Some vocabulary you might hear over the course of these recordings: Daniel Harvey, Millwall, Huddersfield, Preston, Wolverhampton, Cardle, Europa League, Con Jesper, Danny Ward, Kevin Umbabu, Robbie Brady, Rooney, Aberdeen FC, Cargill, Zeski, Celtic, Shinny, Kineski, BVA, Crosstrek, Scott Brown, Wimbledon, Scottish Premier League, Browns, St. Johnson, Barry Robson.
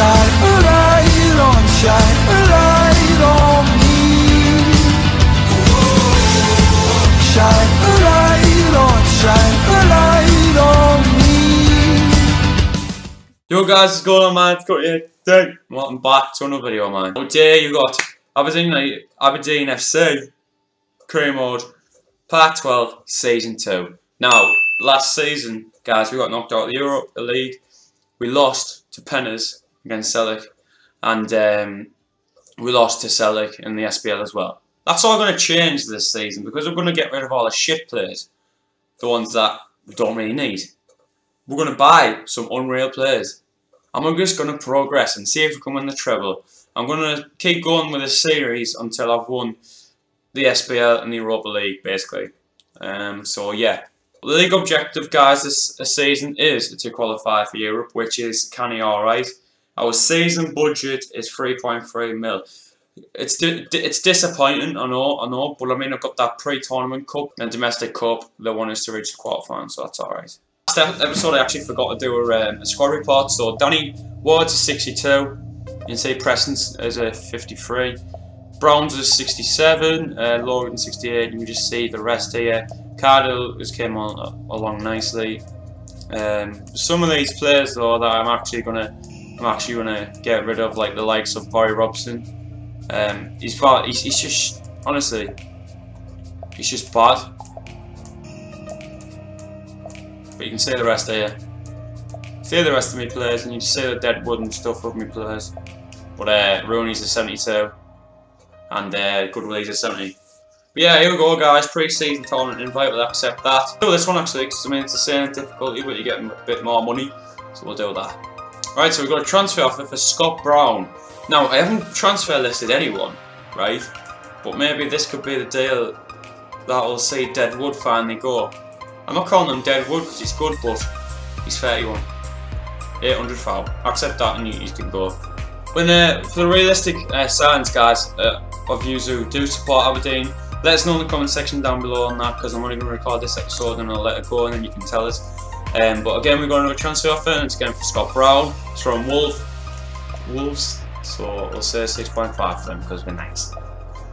shine, a light on shine, a light on me. Shine, a light on shine, a light on me. Yo guys, what's going on, man? It's Scott here today. Welcome back to another video, man. Today you got Aberdeen FC Career Mode Part 12 Season 2. Now, last season, guys, we got knocked out of the Europa League. We lost to Penners against Celtic, and we lost to Celtic in the SPL as well. That's all going to change this season because we're going to get rid of all the shit players, the ones that we don't really need. We're going to buy some unreal players, and we're just going to progress and see if we can win the treble. I'm going to keep going with this series until I've won the SPL and the Europa League, basically. So yeah. The league objective, guys, this season is to qualify for Europe, which is canny alright. Our season budget is 3.3 mil. It's disappointing, I know, but I mean, I've got that pre-tournament cup and domestic cup. They want us to reach the quarterfinals, so that's alright. Last episode, I actually forgot to do a squad report. So Danny Ward's 62. You can see Preston's is a 53. Browns is 67. Logan 68. You can just see the rest here. Cardle just came on along nicely. Some of these players though that I'm actually gonna get rid of, like the likes of Barry Robson. He's just honestly, he's just bad. But you can see the rest of you. See the rest of me players, and you can see the deadwood and stuff of me players. But Rooney's a 72, and Goodwillie's a 70. But yeah, here we go, guys. Pre-season tournament invite, we'll accept that. We'll do this one actually, because I mean it's the same difficulty, but you're getting a bit more money, so we'll do that. Right, so we've got a transfer offer for Scott Brown. Now, I haven't transfer listed anyone, right? But maybe this could be the deal that will see Deadwood finally go. I'm not calling him Deadwood because he's good, but he's 31. 800 foul. Accept that, and you can go. When for the realistic signs, guys, of you who do support Aberdeen, let us know in the comment section down below on that, because I'm only going to record this episode and I'll let it go and then you can tell us. But again, we've got another transfer offer, and it's again for Scott Brown. It's from Wolves, so we'll say 6.5 for them because we're nice.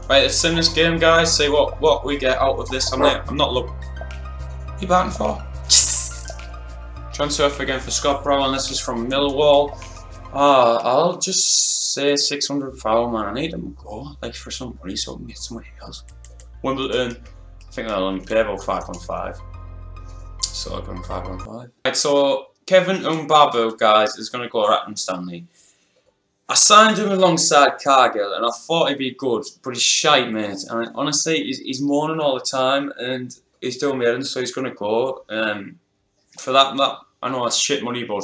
Right, let's sim this game, guys, see what we get out of this. I'm not looking. What are you batting for? Transfer offer again for Scott Brown. This is from Millwall. I'll just say 600 foul, man. I need him to go, like, for some money so we can get somebody else. Wimbledon, I think that'll only pay about 5.5. So I'll give him 5.5. Right, so Kevin Umbabu, guys, is going to go to Afton Stanley. I signed him alongside Cargill and I thought he'd be good, but he's shite, mate. And honestly, he's moaning all the time and he's doing me in, so he's going to go. For that, I know that's shit money, but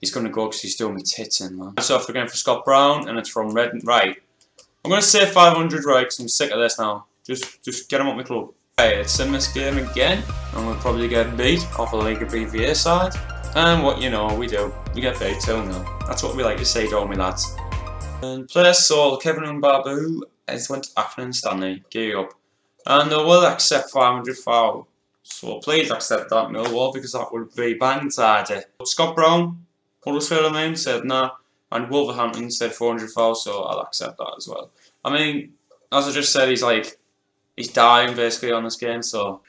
he's going to go because he's doing me tits in, man. So off again for Scott Brown, and it's from Redden. Right, I'm going to say 500, right, because I'm sick of this now. Just get him up my club. Okay, it's in this game again, and we'll probably get beat off a league of BVA side. And what you know, we do. We get beat 2-0. That's what we like to say, don't we, lads? And player sold, Kevin Umbabu, has went to Afton Stanley. Gear up. And they will accept 500 foul. So please accept that, Millwall, because that would be bang tidy. Scott Brown, Huddersfield, I mean, said nah. And Wolverhampton said 400 foul, so I'll accept that as well. I mean, as I just said, he's like... he's dying basically on this game, so.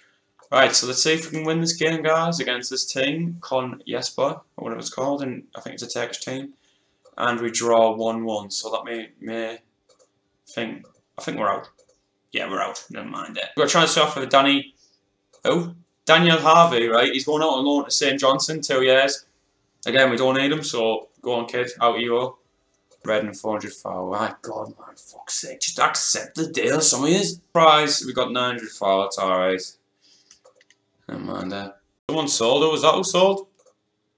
Right, so let's see if we can win this game, guys, against this team, Con Jesper, or whatever it's called, and I think it's a Turkish team. And we draw 1-1, so that may think. I think we're out. Yeah, we're out. Never mind it. We're going to try and start off with Danny. Oh, Daniel Harvey, right? He's going out on loan to St. Johnson, 2 years. Again, we don't need him, so go on, kid. Out you go. Red and 400 foul. My God, man, fuck's sake. Just accept the deal, some of yous. Price, we got 900 foul, that's alright. Never mind that. Someone sold, or was that who sold?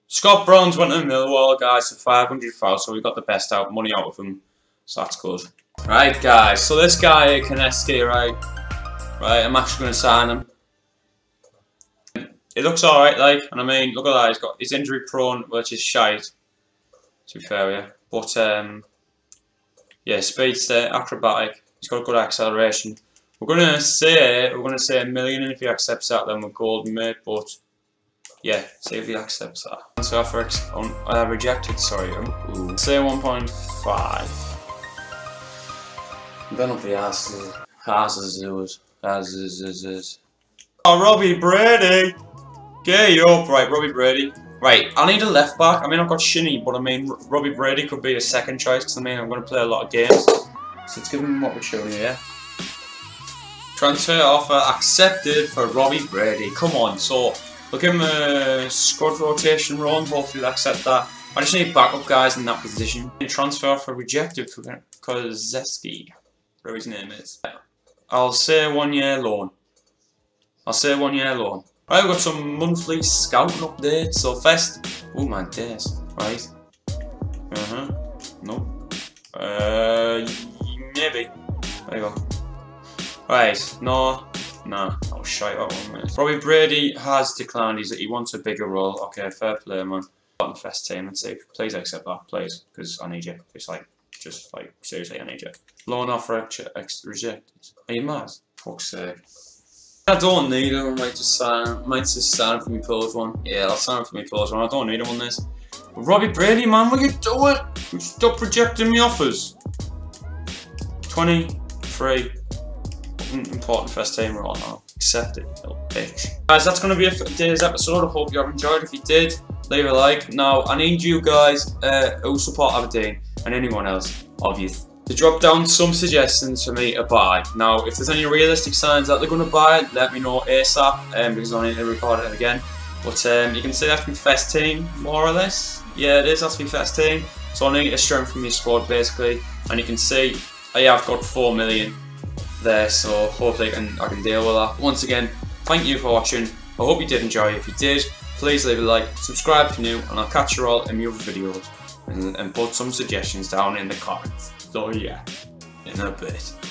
Scott Brown's went to Millwall, guys, for 500 foul, so we got the best out, money out of him. So that's good. Right, guys, so this guy here, Kineski, right? Right, I'm actually going to sign him. It looks alright, like, and I mean, look at that, he's injury prone, which is shite. To be fair, yeah. But, yeah, speedster, acrobatic, he's got a good acceleration. We're going to say 1 million, and if he accepts that, then we're golden, mate, but Yeah, see if he accepts that. So I rejected, sorry, say 1.5. Then up the asses. Oh, Robbie Brady! Gay up! Right, Robbie Brady. Right, I need a left back. I mean, I've got Shinny, but I mean, Robbie Brady could be a second choice, because I mean, I'm going to play a lot of games. So let's give him what we're showing here. Transfer offer accepted for Robbie Brady. Come on, so we'll give him a squad rotation run. Hopefully he'll accept that. I just need backup guys in that position. Transfer offer rejected because Zeski, where his name is. I'll say 1 year loan. I'll say 1 year loan. Right, we've got some monthly scouting updates. So first, oh my days, right? No. Maybe. There you go. Right, no, no. Oh shite, that one is. Robbie Brady has declined. He wants a bigger role. Okay, fair play, man. On the first team and see. Please accept that, please, because I need you. It's like, just like seriously, I need you. Loan offer rejected. Are you mad? Fuck's sake. I don't need him, I might just sign him for me pillage one. Yeah, I'll sign him for me pillage one, I don't need him on this. But Robbie Brady, man, what are you doing? You stop rejecting me offers. 23. Important first team right now. Accept it, little bitch. Guys, that's going to be it for today's episode. I hope you have enjoyed. If you did, leave a like. Now, I need you guys who support Aberdeen and anyone else, obviously, to drop down some suggestions for me to buy. Now, if there's any realistic signs that they're going to buy it, let me know ASAP, because I need to record it again. But you can see that's my first team, more or less. Yeah, it is, that's my first team. So I need to strengthen my squad, basically. And you can see, yeah, I've got 4 million there, so hopefully I can deal with that. Once again, thank you for watching. I hope you did enjoy. If you did, please leave a like, subscribe if you're new, and I'll catch you all in my other videos. And put some suggestions down in the comments. So yeah, in a bit.